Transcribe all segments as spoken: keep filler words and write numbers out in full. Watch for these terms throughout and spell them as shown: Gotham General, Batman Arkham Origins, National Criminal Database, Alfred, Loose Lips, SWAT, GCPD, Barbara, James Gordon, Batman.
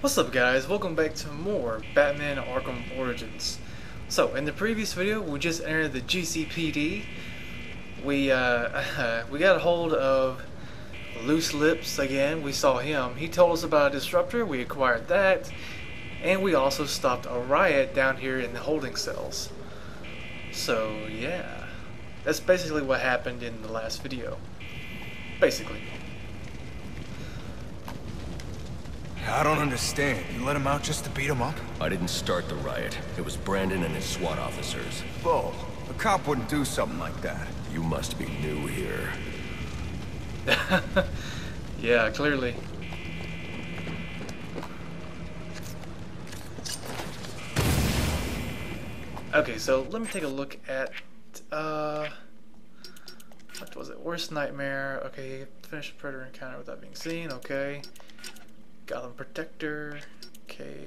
What's up guys, welcome back to more Batman Arkham Origins. So in the previous video we just entered the G C P D. We uh, we got a hold of Loose Lips again. We saw him. He told us about a disruptor. We acquired that, and we also stopped a riot down here in the holding cells. So yeah, that's basically what happened in the last video. Basically. I don't understand. You let him out just to beat him up? I didn't start the riot. It was Brandon and his SWAT officers. Bull. A cop wouldn't do something like that. You must be new here. Yeah, clearly. Okay, so let me take a look at... Uh, what was it? Worst nightmare. Okay, finish the predator encounter without being seen. Okay. Gotham Protector, okay.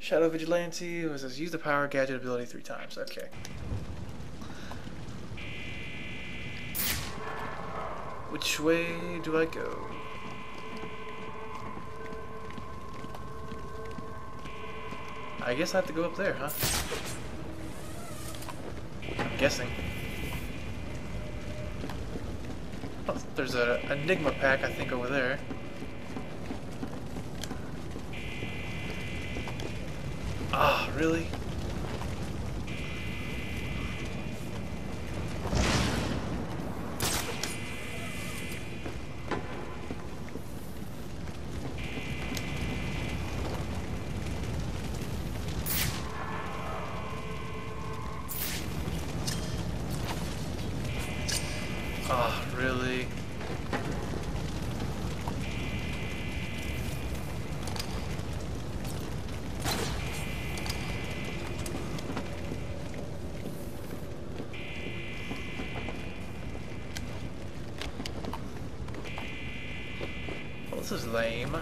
Shadow Vigilante, was this? Use the power gadget ability three times, okay. Which way do I go? I guess I have to go up there, huh? I'm guessing. Oh, there's an Enigma pack, I think, over there. Ah, oh, really? Ah, oh, really? This is lame.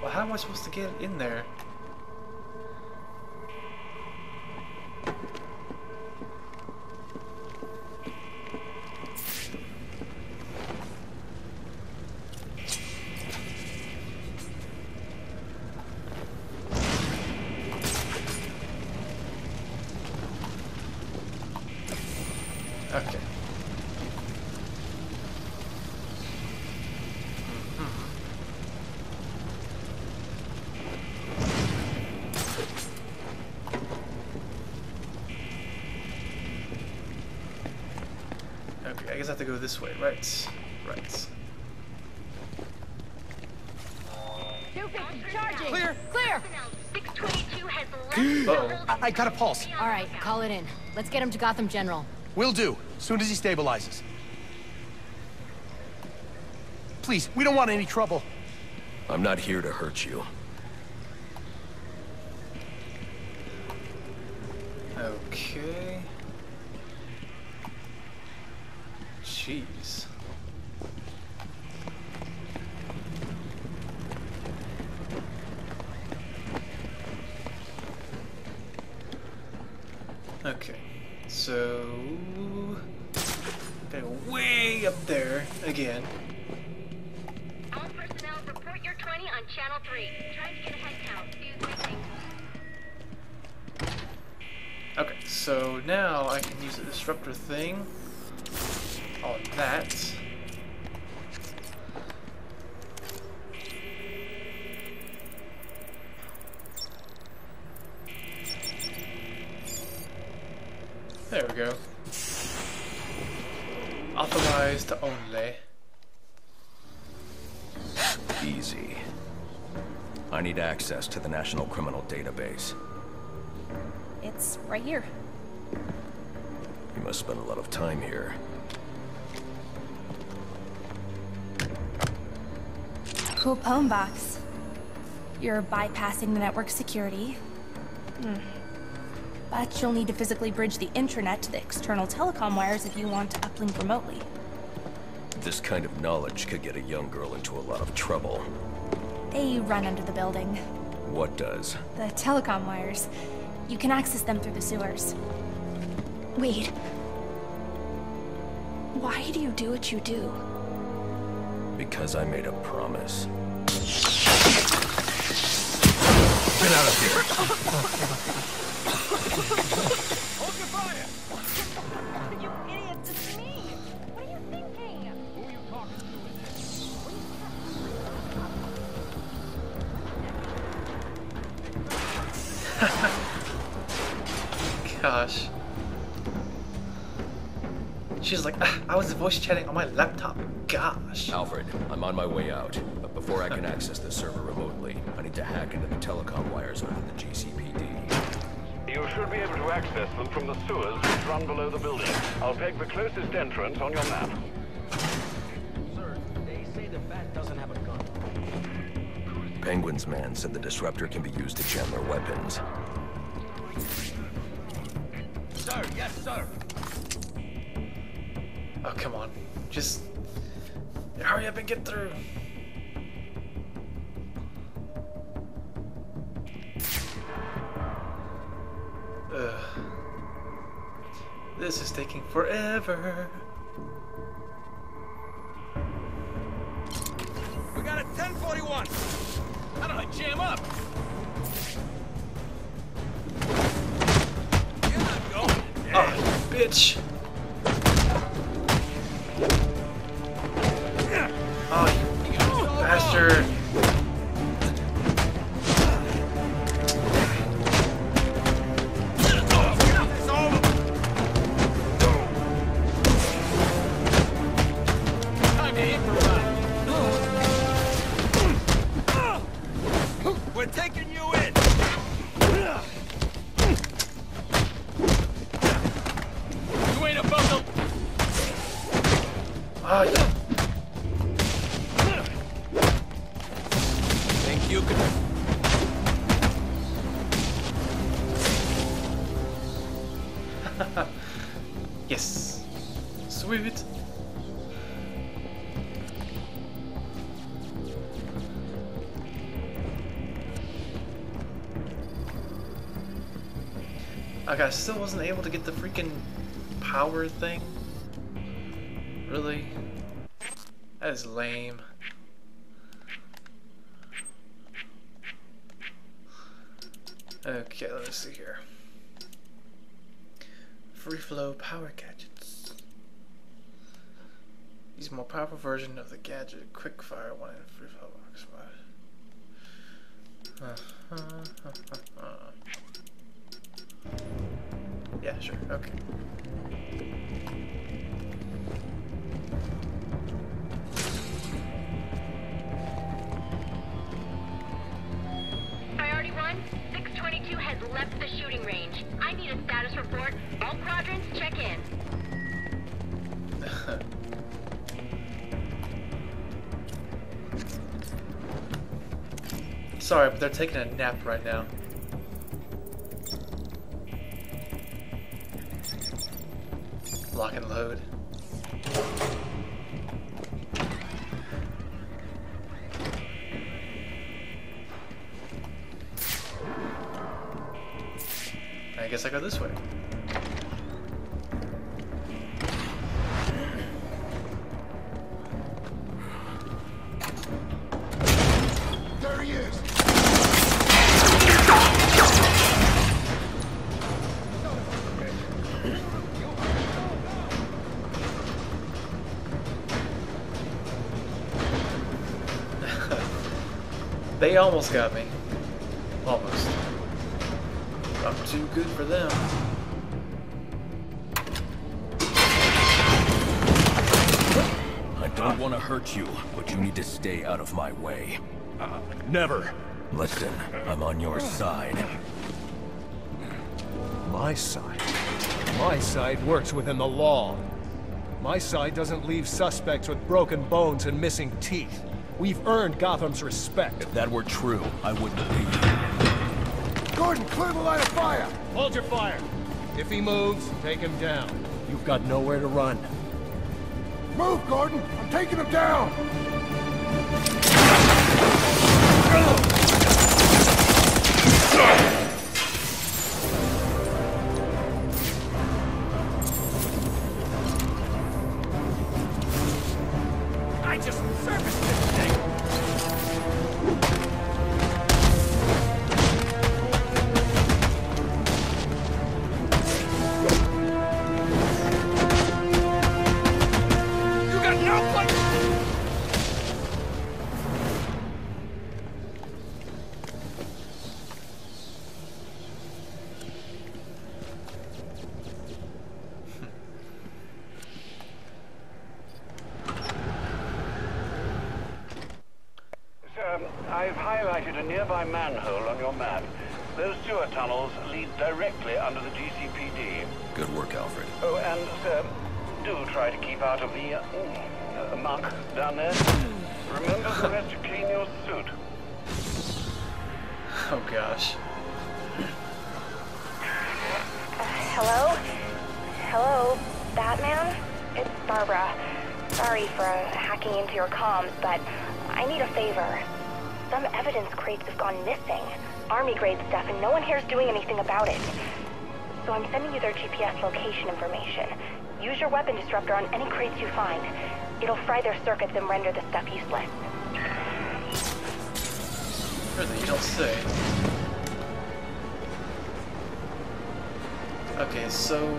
Well, how am I supposed to get in there? Okay. Hmm. Okay, I guess I have to go this way, right? Right. two fifty, charging! Clear! Clear! six twenty-two has left. Uh-oh. I got a pulse. Alright, call it in. Let's get him to Gotham General. Will do, soon as he stabilizes. Please, we don't want any trouble. I'm not here to hurt you. Okay. Jeez. Okay. So, gotta go way up there again. All personnel, report your twenty on channel three. Trying to get a head count. Okay, so now I can use the disruptor thing on that. There we go. Authorized only. Easy. I need access to the National Criminal Database. It's right here. You must spend a lot of time here. Cool poem box. You're bypassing the network security. Hmm. But you'll need to physically bridge the intranet to the external telecom wires if you want to uplink remotely. This kind of knowledge could get a young girl into a lot of trouble. They run under the building. What does? The telecom wires. You can access them through the sewers. Wait. Why do you do what you do? Because I made a promise. Get out of here! Hold your fire! You idiots, it's me! What are you thinking? Who are you talking to in this? Gosh. She's like, ah, I was voice chatting on my laptop. Gosh. Alfred, I'm on my way out, but before I can access the server remotely, I need to hack into the telecom wires under the G C P D. You should be able to access them from the sewers which run below the building. I'll peg the closest entrance on your map. Sir, they say the bat doesn't have a gun. Penguin's man said the disruptor can be used to jam their weapons. Sir, yes, sir. Oh, come on. Just hurry up and get through. Ugh. This is taking forever. We got a ten forty-one. How do I jam up? You're not going to die. Oh, bitch. Bastard. We're taking you in. You ain't above them. Oh, yeah. You can... Yes. Sweet. Okay, I still wasn't able to get the freaking power thing. Really? That is lame. Okay, let me see here. Free flow power gadgets. Use a more powerful version of the gadget quick fire one in free flow box mod. Yeah, sure, okay. Priority one? twenty-two has left the shooting range. I need a status report. All quadrants, check in. Sorry, but they're taking a nap right now. Lock and load. I guess I go this way. There he is. They almost got me. Almost. I'm too good for them. I don't want to hurt you, but you need to stay out of my way. Uh, never. Listen, I'm on your side. My side? My side works within the law. My side doesn't leave suspects with broken bones and missing teeth. We've earned Gotham's respect. If that were true, I wouldn't leave. Gordon, clear the line of fire! Hold your fire! If he moves, take him down. You've got nowhere to run. Move, Gordon! I'm taking him down! just service this thing! I've highlighted a nearby manhole on your map. Those sewer tunnels lead directly under the G C P D. Good work, Alfred. Oh, and, sir, do try to keep out of the uh, uh, muck down there. Remember the rest to clean your suit. Oh, gosh. Uh, hello? Hello, Batman? It's Barbara. Sorry for uh, hacking into your comms, but I need a favor. Some evidence crates have gone missing. Army-grade stuff, and no one here is doing anything about it. So I'm sending you their G P S location information. Use your weapon disruptor on any crates you find. It'll fry their circuits and render the stuff useless. Really, you don't say. Okay, so...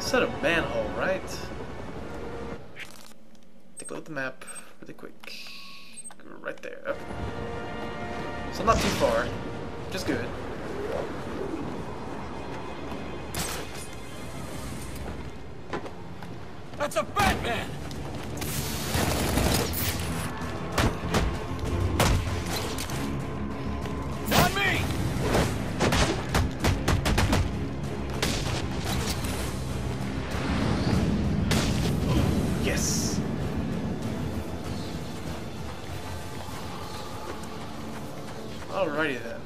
set a manhole, right? Take a look at the map. Really quick. Right there. Okay. So not too far. Just good. That's a Batman! Not me! Yes. Alrighty then.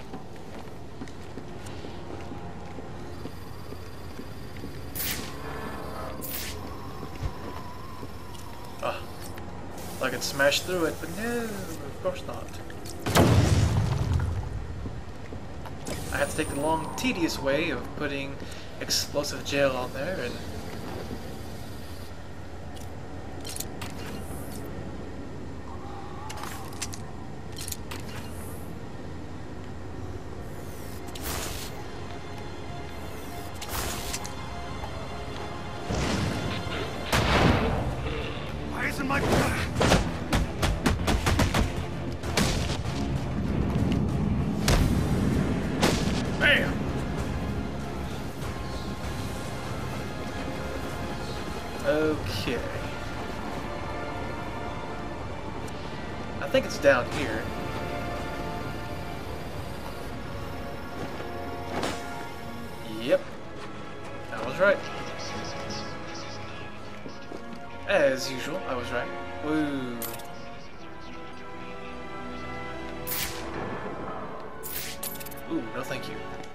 Ah, I could smash through it, but no, of course not. I had to take the long, tedious way of putting explosive gel on there and. Okay. I think it's down here. Yep. I was right. As usual, I was right. Woo. Ooh, no thank you.